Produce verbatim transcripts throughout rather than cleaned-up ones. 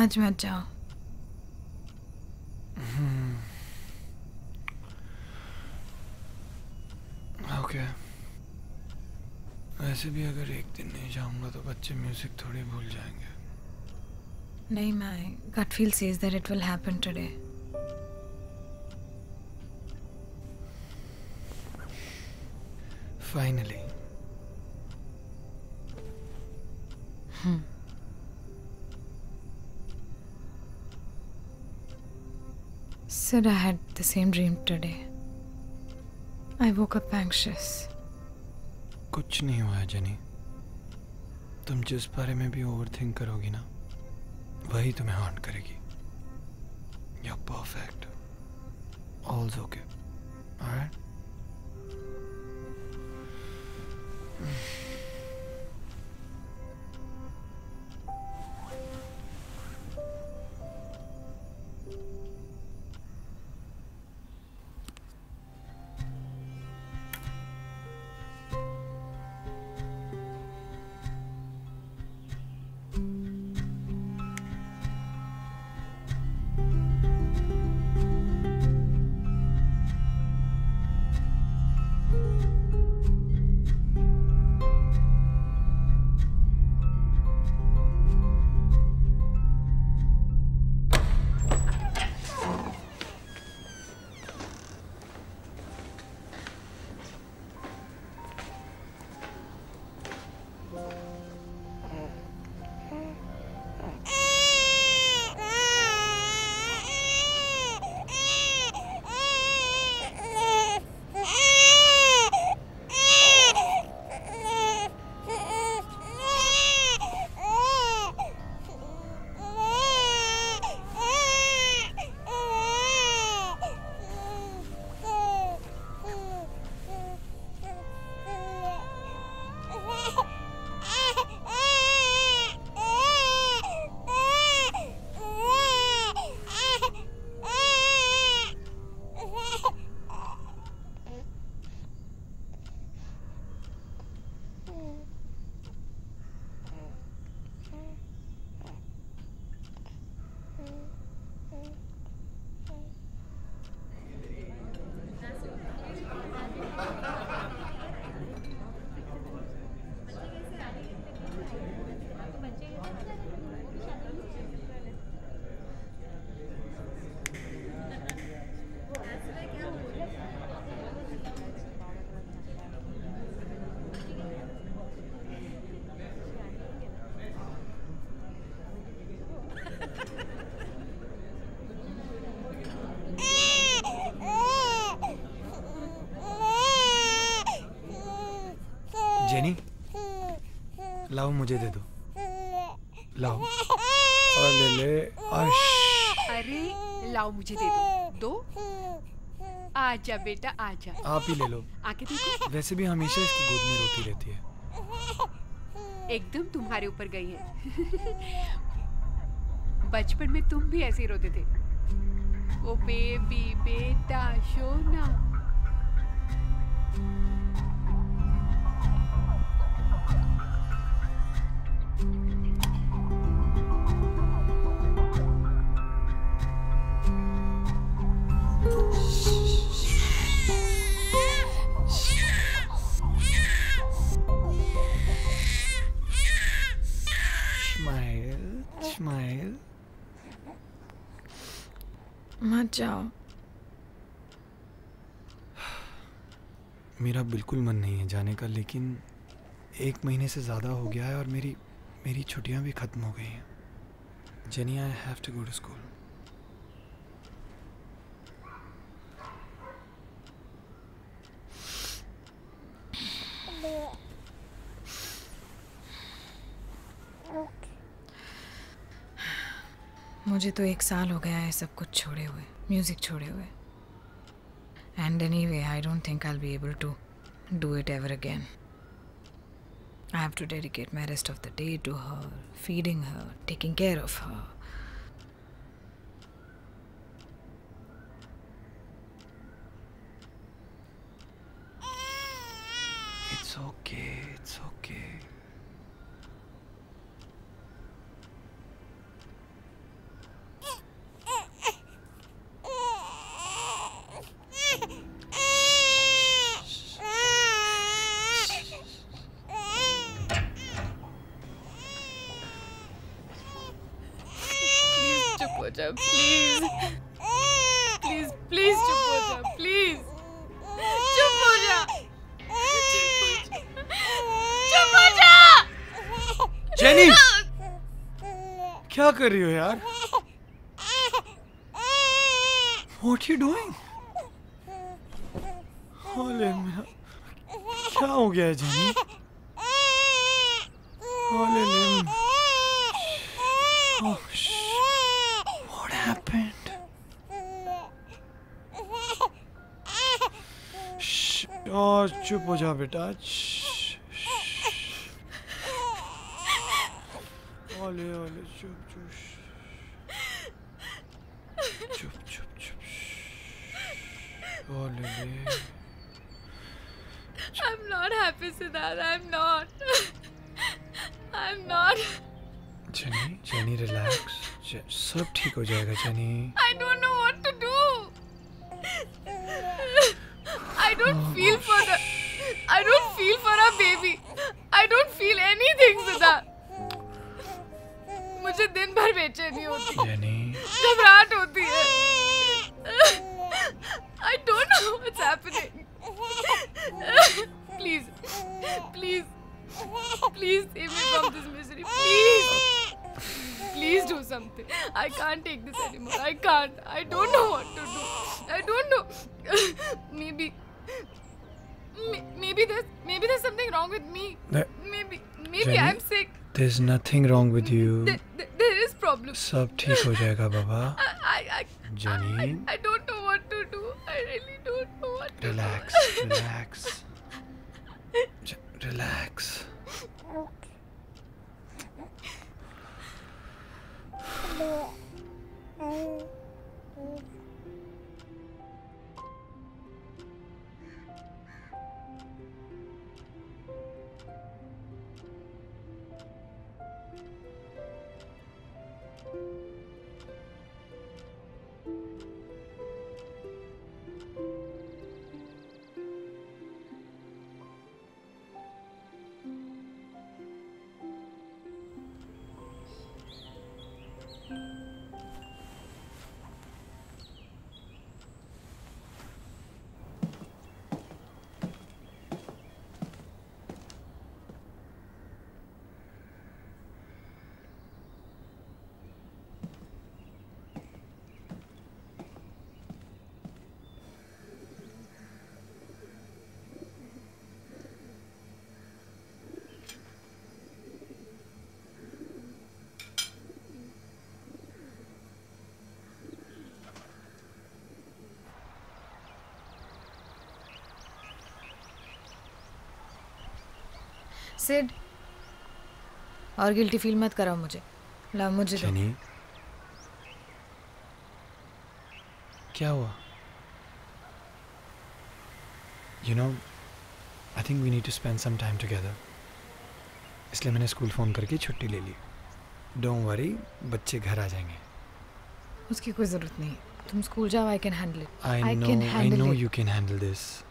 आज मत जाओ। ओके। ऐसे भी अगर एक दिन नहीं जाऊंगा तो बच्चे म्यूजिक थोड़ी भूल जाएंगे। नहीं, my gut feel says that it will happen today. Finally. Hmm. Sid, I had the same dream today. I woke up anxious. कुछ नहीं हुआ है जनी. तुम जिस बारे में भी overthink करोगी ना, वही तुम्हें haunt करेगी. You're perfect. All's okay. Alright? Jenny, लाओ मुझे दे दो, लाओ, और ले ले, अश, अरे लाओ मुझे दे दो, दो, आजा बेटा आजा, आप ही ले लो, आके देखो, वैसे भी हमेशा इसकी गोद में रोती रहती है, एकदम तुम्हारे ऊपर गई है, बचपन में तुम भी ऐसे ही रोते थे, ओ बेबी बेटा शोना जाओ। मेरा बिल्कुल मन नहीं है जाने का, लेकिन एक महीने से ज़्यादा हो गया है और मेरी मेरी छुट्टियां भी ख़त्म हो गई हैं। Jenny, I have to go to school. मुझे तो एक साल हो गया है सब कुछ छोड़े हुए, म्यूजिक छोड़े हुए। And anyway, I don't think I'll be able to do it ever again. I have to dedicate my rest of the day to her, feeding her, taking care of her. It's okay, it's okay. Chupocha, please. Please, please, Chupocha, please. Chupocha! Chupocha! Jenny! What are you doing, man? What are you doing? Holy man. क्या हो गया है Jenny? Holy man. Oh, shit. What happened? Shh. Oh, चुप हो जा बेटा. Shh. Holy, holy, चुप चुप. चुप चुप चुप. Holy. I'm not happy, Siddharth. I'm not. I'm not. Jenny, Jenny, relax. सब ठीक हो जाएगा, Jenny. I don't know what to do. I don't oh, feel gosh. for the. I don't feel for our baby. I don't feel anything, Siddharth. मुझे दिन भर बेचैनी होती है. Jenny. घबराहट होती है. I don't know what's happening. Please, please, please save me from this misery. Please, please do something. I can't take this anymore. I can't. I don't know what to do. I don't know. Maybe, maybe there's, maybe there's something wrong with me. Maybe, maybe Jenny, I'm sick. There's nothing wrong with you. There, there, there is problem. Sab theek ho jayega, Baba. I, I, I, Jenny. I, I don't know what to do. I really don't know what to relax, do. Relax, relax. Relax. Sid, और guilty feel मत कराओ मुझे, लाओ मुझे दो। Jenny, क्या हुआ? You know, I think we need to spend some time together. इसलिए मैंने स्कूल फोन करके छुट्टी ले ली। Don't worry, बच्चे घर आ जाएंगे। उसकी कोई ज़रूरत नहीं। तुम स्कूल जाओ, I can handle it. I know, I know you can handle this.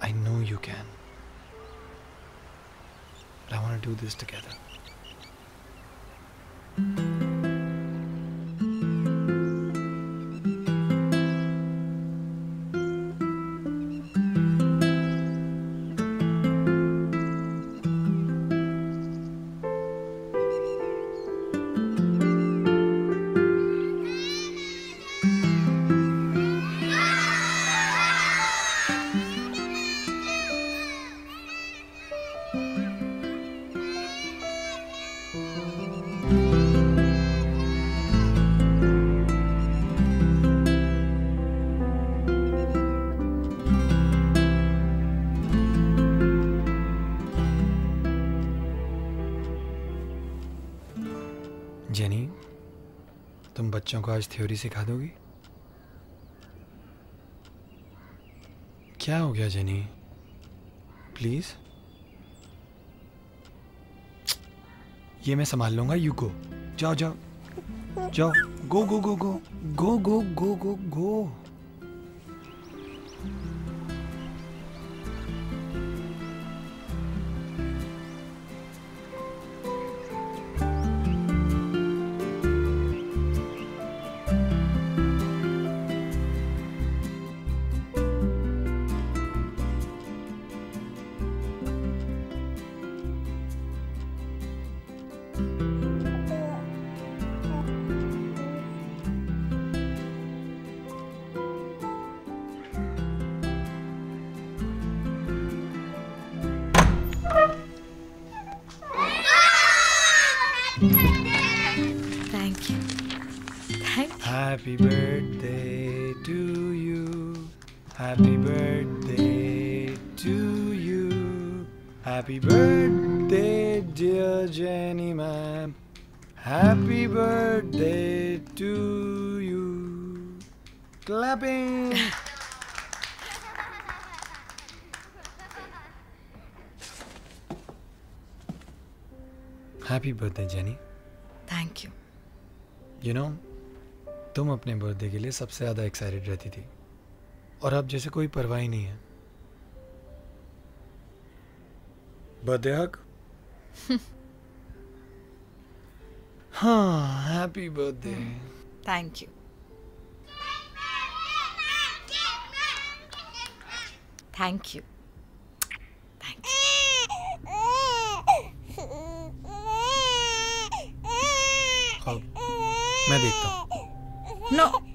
I know you can. But I want to do this together. Jenny, तुम बच्चों को आज थ्योरी सिखा दोगी? क्या हो गया जेनी? प्लीज, ये मैं संभाल लूँगा. यू गो, जाओ जाओ, जाओ, गो गो गो गो, गो गो गो गो गो. Thank you. Thank you. Happy birthday to you. Happy birthday to you. Happy birthday, dear Jenny ma'am. Happy birthday to you. Clapping. Happy birthday, Jenny. Thank you. You know, तुम अपने birthday के लिए सबसे ज़्यादा excited रहती थी, और अब जैसे कोई परवाह ही नहीं है. Birthday hug. हाँ, happy birthday. Thank you. Thank you. मैं देखता हूँ. No.